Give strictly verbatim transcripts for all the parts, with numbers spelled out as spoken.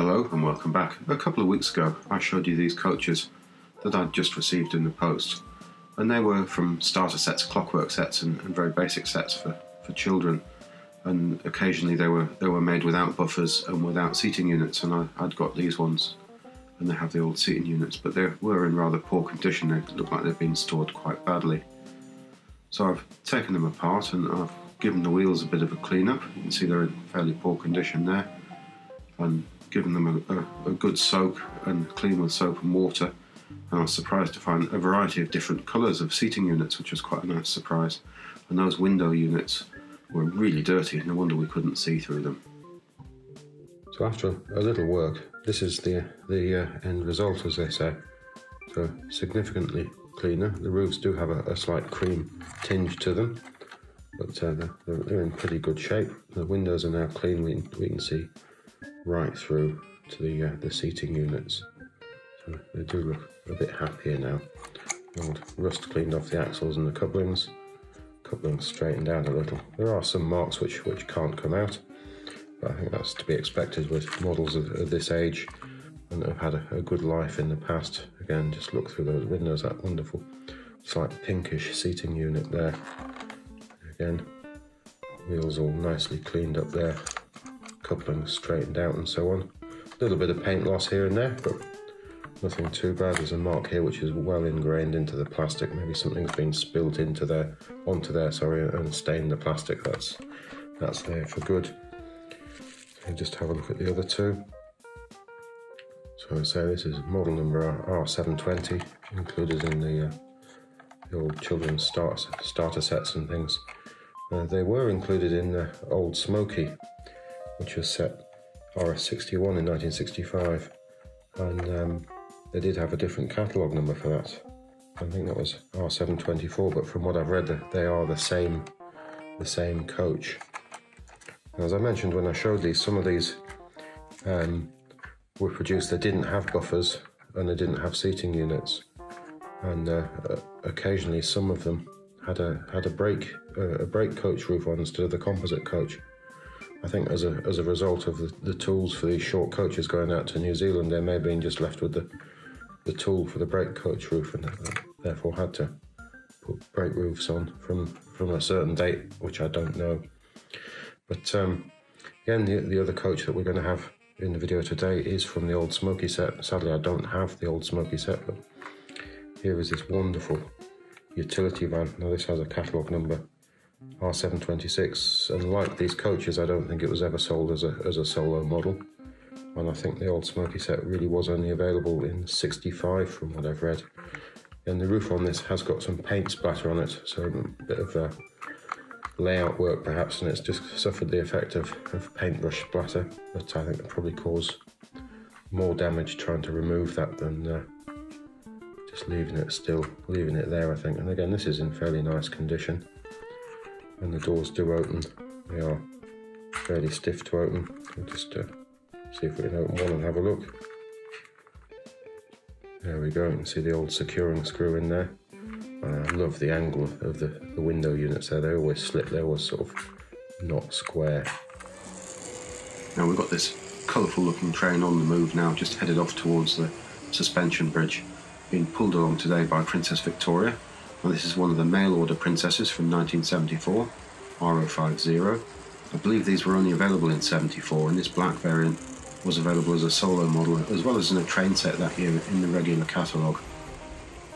Hello and welcome back. A couple of weeks ago I showed you these coaches that I'd just received in the post, and they were from starter sets, clockwork sets and, and very basic sets for, for children, and occasionally they were they were made without buffers and without seating units, and I, I'd got these ones and they have the old seating units, but they were in rather poor condition. They look like they've been stored quite badly. So I've taken them apart and I've given the wheels a bit of a clean up. You can see they're in fairly poor condition there, and given them a, a, a good soak and clean with soap and water, and I was surprised to find a variety of different colours of seating units, which was quite a nice surprise. And those window units were really dirty, no wonder we couldn't see through them. So after a little work, this is the, the uh, end result, as they say. So significantly cleaner. The roofs do have a, a slight cream tinge to them, but uh, they're, they're in pretty good shape. The windows are now clean, we, we can see right through to the uh, the seating units, so they do look a bit happier now. Old rust cleaned off the axles and the couplings, couplings straightened out a little. There are some marks which which can't come out, but I think that's to be expected with models of, of this age and have had a, a good life in the past. Again, just look through those windows, that wonderful slight pinkish seating unit there. Again, wheels all nicely cleaned up there, coupling straightened out and so on. A little bit of paint loss here and there, but nothing too bad. There's a mark here which is well ingrained into the plastic. Maybe something's been spilled into there, onto there, sorry, and stained the plastic. That's that's there for good. So just have a look at the other two. So I say this is model number R seven twenty, included in the, uh, the old children's starter starter sets and things. Uh, they were included in the old Smokey, which was set R S sixty-one in nineteen sixty-five, and um, they did have a different catalogue number for that. I think that was R seven twenty-four, but from what I've read, they are the same, the same coach. And as I mentioned when I showed these, some of these um, were produced, they didn't have buffers and they didn't have seating units, and uh, occasionally some of them had a had a brake uh, a brake coach roof on instead of the composite coach. I think as a, as a result of the, the tools for these short coaches going out to New Zealand, they may have been just left with the, the tool for the brake coach roof, and therefore had to put brake roofs on from, from a certain date, which I don't know. But um, again, the, the other coach that we're going to have in the video today is from the old Smokey set. Sadly, I don't have the old Smokey set, but here is this wonderful utility van. Now this has a catalogue number R seven twenty-six, and like these coaches, I don't think it was ever sold as a, as a solo model, and I think the old Smokey set really was only available in sixty-five from what I've read. And the roof on this has got some paint splatter on it, so a bit of uh, layout work perhaps, and it's just suffered the effect of, of paintbrush splatter, but I think it probably caused more damage trying to remove that than uh, just leaving it still, leaving it there I think. And again, this is in fairly nice condition. And the doors do open, they are fairly stiff to open. We'll just uh, see if we can open one and have a look. There we go, you can see the old securing screw in there. And I love the angle of the, the window units there, they always slip, they always sort of not square. Now we've got this colourful looking train on the move now, just headed off towards the suspension bridge, being pulled along today by Princess Victoria. Well, this is one of the mail order Princesses from nineteen seventy-four, R zero fifty. I believe these were only available in seventy-four, and this black variant was available as a solo model as well as in a train set that year in the regular catalogue.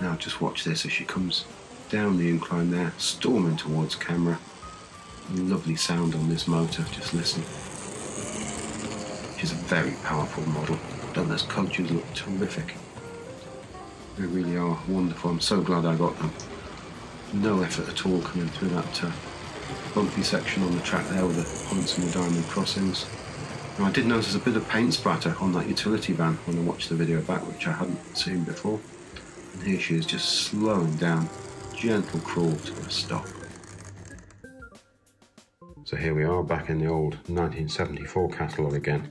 Now just watch this as she comes down the incline there, storming towards camera. Lovely sound on this motor, just listen. She's a very powerful model, and those coaches look terrific. They really are wonderful. I'm so glad I got them. No effort at all coming through that uh, bumpy section on the track there with the points and the diamond crossings. Now I did notice a bit of paint splatter on that utility van when I watched the video back, which I hadn't seen before. And here she is, just slowing down, gentle crawl to a stop. So here we are back in the old nineteen seventy-four catalogue again.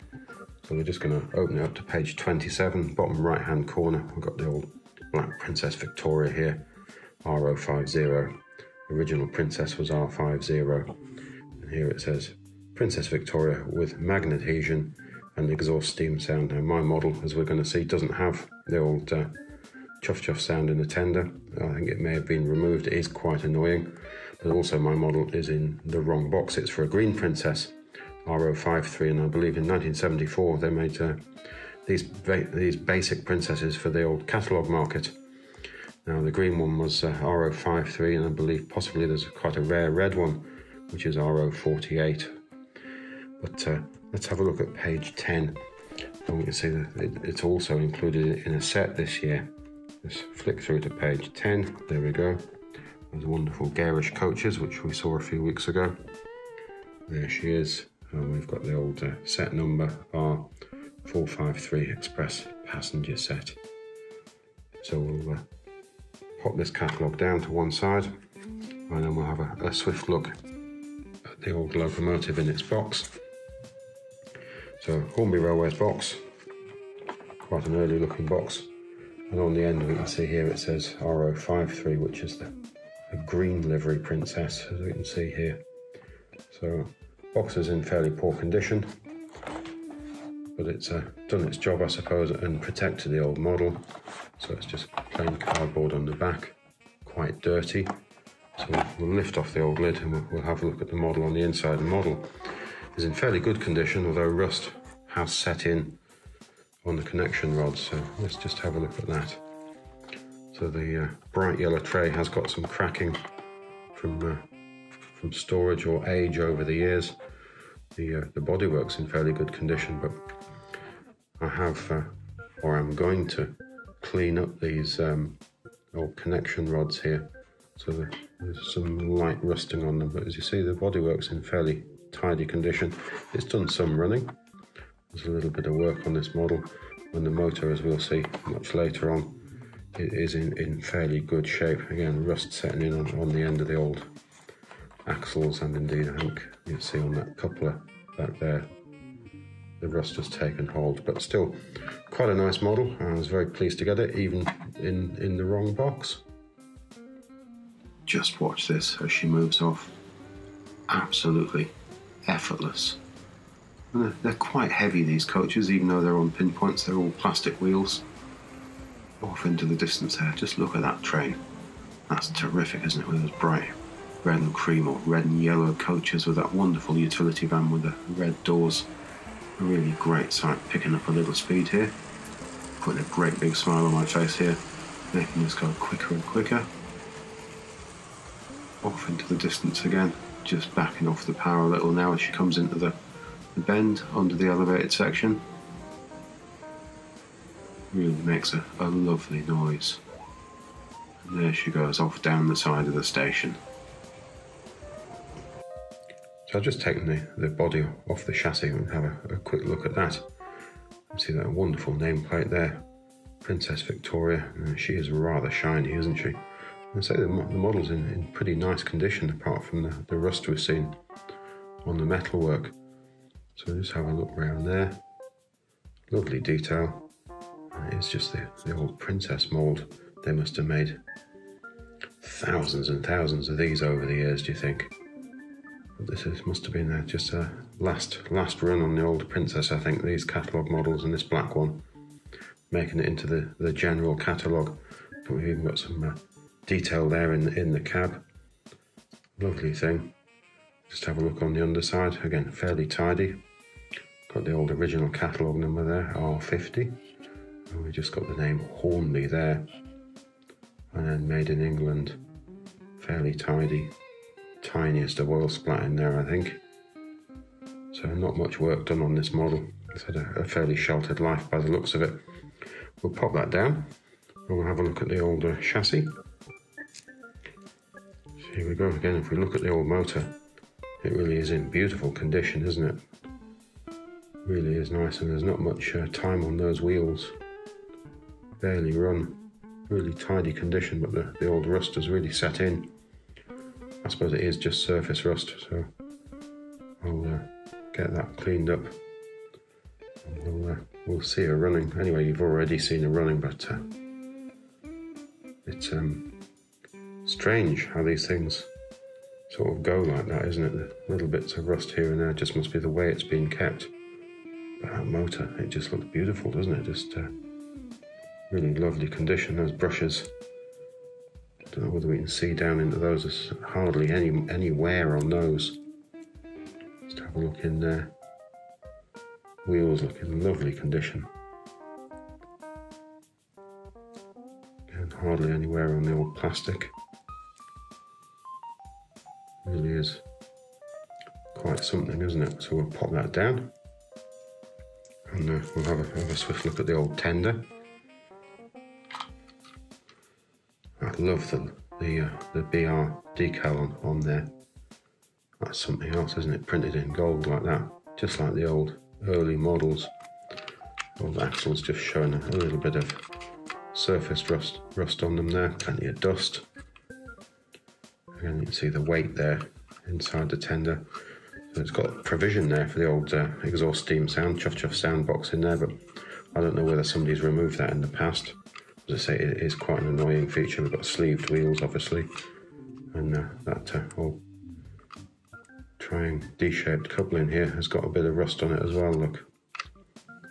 So we're just going to open it up to page twenty-seven, bottom right hand corner. We've got the old black Princess Victoria here, R zero fifty. Original Princess was R fifty, and here it says Princess Victoria with magnet adhesion and exhaust steam sound. Now my model, as we're going to see, doesn't have the old uh, chuff chuff sound in the tender. I think it may have been removed. It is quite annoying. But also my model is in the wrong box. It's for a green Princess R zero five three, and I believe in nineteen seventy-four they made uh, these ba these basic Princesses for the old catalogue market. Now the green one was uh, R zero five three, and I believe possibly there's quite a rare red one, which is R zero four eight. But uh, let's have a look at page ten, and we can see that it, it's also included in a set this year. Just flick through to page ten, there we go. Those wonderful garish coaches, which we saw a few weeks ago. There she is, and we've got the old uh, set number R four five three Express Passenger Set. So we'll uh, pop this catalogue down to one side, and then we'll have a, a swift look at the old locomotive in its box. So Hornby Railways box, quite an early looking box. And on the end, we can see here it says R zero five three, which is the, the green livery Princess, as we can see here. So, box is in fairly poor condition, but it's uh, done its job, I suppose, and protected the old model. So it's just plain cardboard on the back, quite dirty. So we'll lift off the old lid and we'll, we'll have a look at the model on the inside. The model is in fairly good condition, although rust has set in on the connection rods, so let's just have a look at that. So the uh, bright yellow tray has got some cracking from uh, from storage or age over the years. The, uh, the bodywork's in fairly good condition, but I have, uh, or I'm going to, clean up these um, old connection rods here. So there's some light rusting on them, but as you see, the bodywork's in fairly tidy condition. It's done some running. There's a little bit of work on this model, and the motor, as we'll see much later on, it is in, in fairly good shape. Again, rust setting in on, on the end of the old axles, and indeed I think you can see on that coupler back there, the rust has taken hold, but still quite a nice model. I was very pleased to get it, even in, in the wrong box. Just watch this as she moves off. Absolutely effortless. They're quite heavy, these coaches, even though they're on pinpoints, they're all plastic wheels. Off into the distance there, just look at that train. That's terrific, isn't it, with those bright red and cream or red and yellow coaches with that wonderful utility van with the red doors. A really great sight, picking up a little speed here. Putting a great big smile on my face here, making this go quicker and quicker. Off into the distance again, just backing off the power a little now as she comes into the The bend under the elevated section. Really makes a, a lovely noise. And there she goes off down the side of the station. So I've just taken the, the body off the chassis and have a, a quick look at that. You see that wonderful nameplate there, Princess Victoria. Uh, she is rather shiny, isn't she? I'd say the, the model's in, in pretty nice condition apart from the, the rust we've seen on the metalwork. So just have a look around there. Lovely detail. It's just the, the old Princess mould. They must have made thousands and thousands of these over the years, do you think? But this is, must have been uh, just a last last run on the old Princess, I think. These catalogue models and this black one, making it into the, the general catalogue. But we've even got some uh, detail there in, in the cab. Lovely thing. Just have a look on the underside, again, fairly tidy. Got the old original catalogue number there, R fifty. And we just got the name Hornby there. And then made in England, fairly tidy. Tiniest of oil splat in there, I think. So not much work done on this model. It's had a, a fairly sheltered life by the looks of it. We'll pop that down and we'll have a look at the old uh, chassis. So here we go again, if we look at the old motor. It really is in beautiful condition, isn't it? Really is nice, and there's not much uh, time on those wheels. Barely run. Really tidy condition, but the, the old rust has really set in. I suppose it is just surface rust, so I'll uh, get that cleaned up. And we'll, uh, we'll see her running. Anyway, you've already seen her running, but uh, it's um, strange how these things sort of go like that, isn't it? The little bits of rust here and there just must be the way it's been kept. uh, motor. It just looks beautiful, doesn't it? Just uh, really lovely condition. Those brushes, I don't know whether we can see down into those. There's hardly any, any wear on those. Just have a look in there. Wheels look in lovely condition. And hardly any wear on the old plastic. Really is quite something, isn't it? So we'll pop that down, and uh, we'll have a, have a swift look at the old tender. I love the the, uh, the B R decal on, on there. That's something else, isn't it? Printed in gold like that, just like the old early models. Old axles just showing a, a little bit of surface rust rust on them there. Plenty of dust. Again, you can see the weight there inside the tender. So it's got provision there for the old uh, exhaust steam sound, chuff chuff sound box in there, but I don't know whether somebody's removed that in the past. As I say, it is quite an annoying feature. We've got sleeved wheels, obviously, and uh, that uh, whole triangle D-shaped coupling here has got a bit of rust on it as well, look.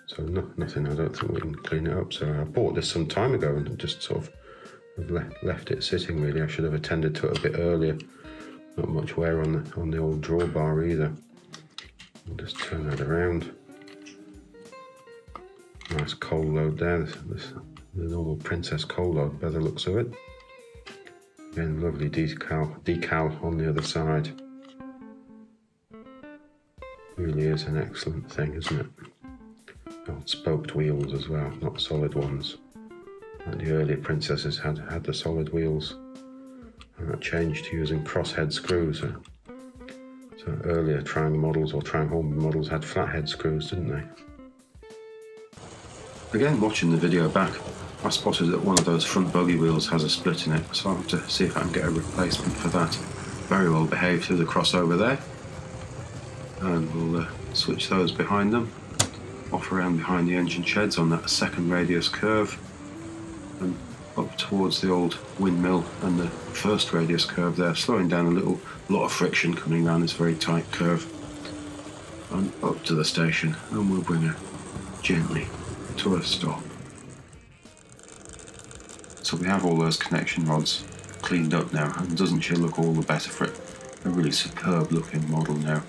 So no, nothing, I don't think we can clean it up. So I bought this some time ago and just sort of I've left, left it sitting really. I should have attended to it a bit earlier. Not much wear on the, on the old drawbar either. We'll just turn that around. Nice coal load there, this, this, the normal Princess coal load by the looks of it. Again, lovely decal, decal on the other side. Really is an excellent thing, isn't it? Old spoked wheels as well, not solid ones. Like the earlier Princesses had had the solid wheels, and that changed to using crosshead screws. So, so earlier Triangle models or Triangle models had flathead screws, didn't they? Again, watching the video back, I spotted that one of those front bogey wheels has a split in it, so I'll have to see if I can get a replacement for that. Very well behaved through the crossover there, and we'll uh, switch those behind them, off around behind the engine sheds on that second radius curve, and up towards the old windmill and the first radius curve there, slowing down a little, a lot of friction coming down this very tight curve, and up to the station, and we'll bring her gently to a stop. So we have all those connection rods cleaned up now, and doesn't she look all the better for it? A really superb looking model now,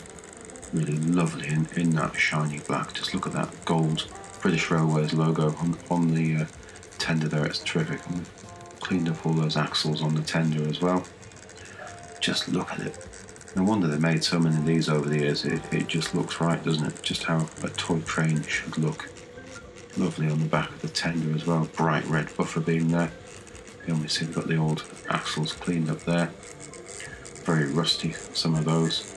really lovely in, in that shiny black. Just look at that gold British Railways logo on, on the uh, tender there, it's terrific. And we've cleaned up all those axles on the tender as well. Just look at it. No wonder they made so many of these over the years. It, it just looks right, doesn't it? Just how a toy train should look. Lovely on the back of the tender as well. Bright red buffer beam there. Then we see we've got the old axles cleaned up there. Very rusty, some of those.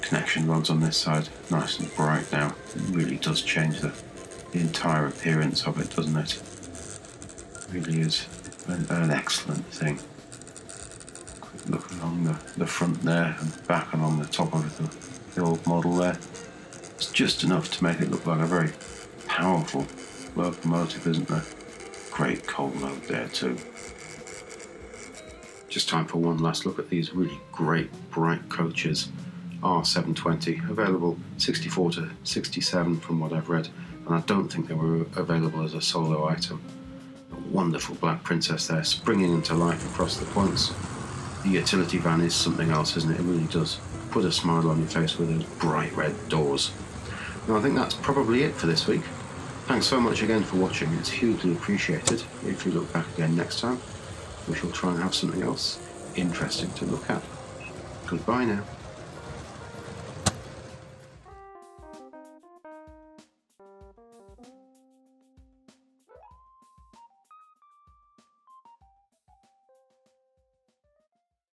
Connection rods on this side, nice and bright now. It really does change the, the entire appearance of it, doesn't it? Really is an, an excellent thing. Quick look along the, the front there and back along the top of the, the old model there. It's just enough to make it look like a very powerful locomotive, isn't there? Great coal load there too. Just time for one last look at these really great bright coaches. R seven twenty, available sixty-four to sixty-seven from what I've read, and I don't think they were available as a solo item. Wonderful black Princess there, springing into life across the points. The utility van is something else, isn't it? It really does put a smile on your face with those bright red doors. And I think that's probably it for this week. Thanks so much again for watching. It's hugely appreciated. If you look back again next time, we shall try and have something else interesting to look at. Goodbye now.